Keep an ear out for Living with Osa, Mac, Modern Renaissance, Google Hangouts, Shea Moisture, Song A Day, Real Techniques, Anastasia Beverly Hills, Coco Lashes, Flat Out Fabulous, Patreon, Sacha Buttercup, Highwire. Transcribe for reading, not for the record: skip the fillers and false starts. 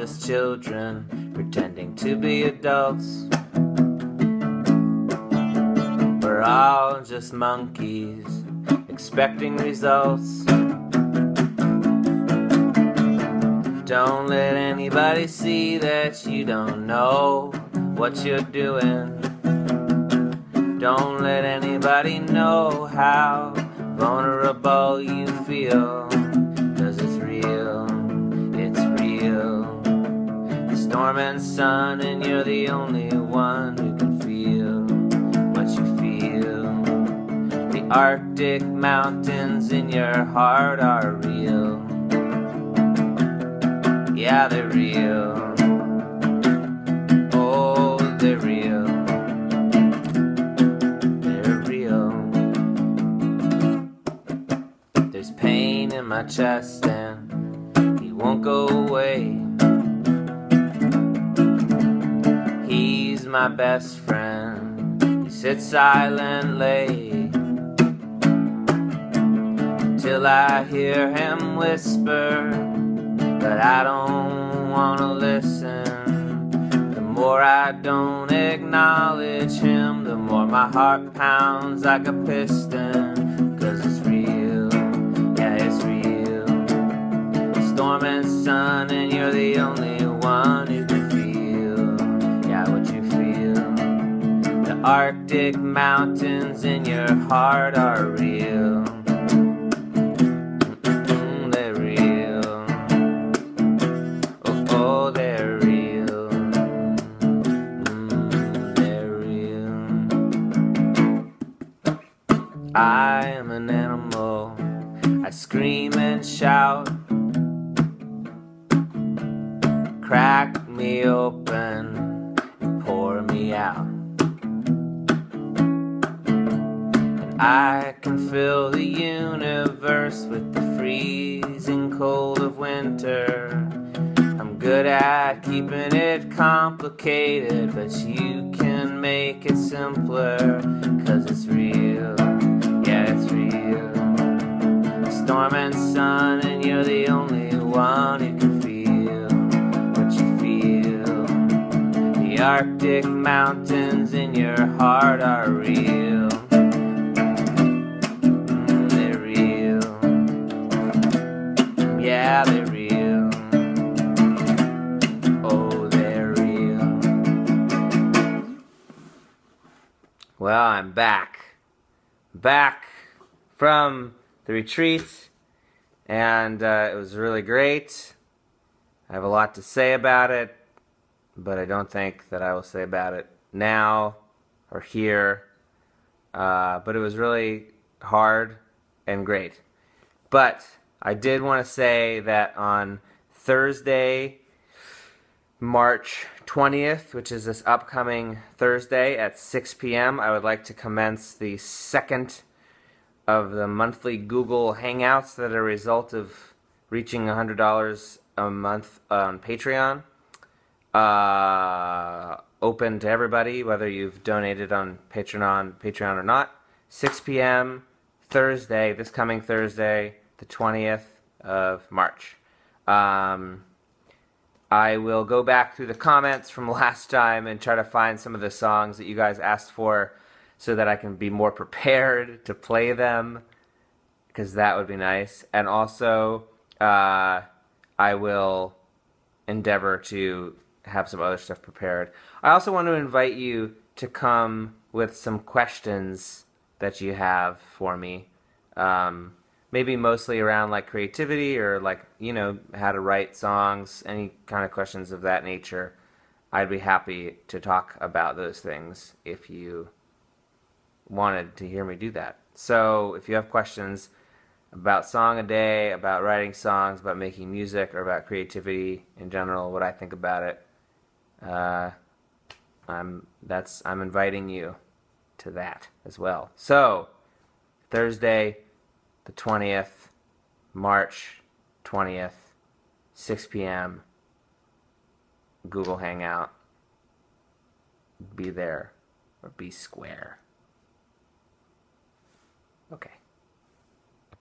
just children pretending to be adults. We're all just monkeys expecting results. Don't let anybody see that you don't know what you're doing. Don't let anybody know how vulnerable you feel, 'cause it's real, it's real. The storm and sun, and you're the only one who can feel what you feel. The Arctic mountains in your heart are real. Yeah, they're real. There's pain in my chest and he won't go away. He's my best friend. He sits silently till I hear him whisper, but I don't wanna listen. The more I don't acknowledge him, the more my heart pounds like a piston, 'cause it's real. Storm and sun, and you're the only one who can feel, yeah, what you feel. The Arctic mountains in your heart are real. They're real. Oh, they're real. They're real. I am an animal. I scream and shout. Crack me open and pour me out. And I can fill the universe with the freezing cold of winter. I'm good at keeping it complicated, but you can make it simpler, 'cause it's real, yeah, it's real. Storm and sun, and you're the only one who can. The Arctic mountains in your heart are real. They're real. Yeah, they're real. Oh, they're real. Well, I'm back. Back from the retreat, and it was really great. I have a lot to say about it, but I don't think that I will say about it now or here. But it was really hard and great. But I did want to say that on Thursday, March 20th, which is this upcoming Thursday at 6 p.m., I would like to commence the second of the monthly Google Hangouts that are a result of reaching $100 a month on Patreon. Open to everybody, whether you've donated on Patreon or not. 6 p.m. Thursday, this coming Thursday, the 20th of March. I will go back through the comments from last time and try to find some of the songs that you guys asked for so that I can be more prepared to play them, because that would be nice. And also, I will endeavor to have some other stuff prepared. I also want to invite you to come with some questions that you have for me. Maybe mostly around like creativity or like, you know, how to write songs, any kind of questions of that nature. I'd be happy to talk about those things if you wanted to hear me do that. So if you have questions about Song A Day, about writing songs, about making music, or about creativity in general, what I think about it, I'm inviting you to that as well. So Thursday, the 20th, March 20th, 6 p.m. Google Hangout. Be there or be square. Okay.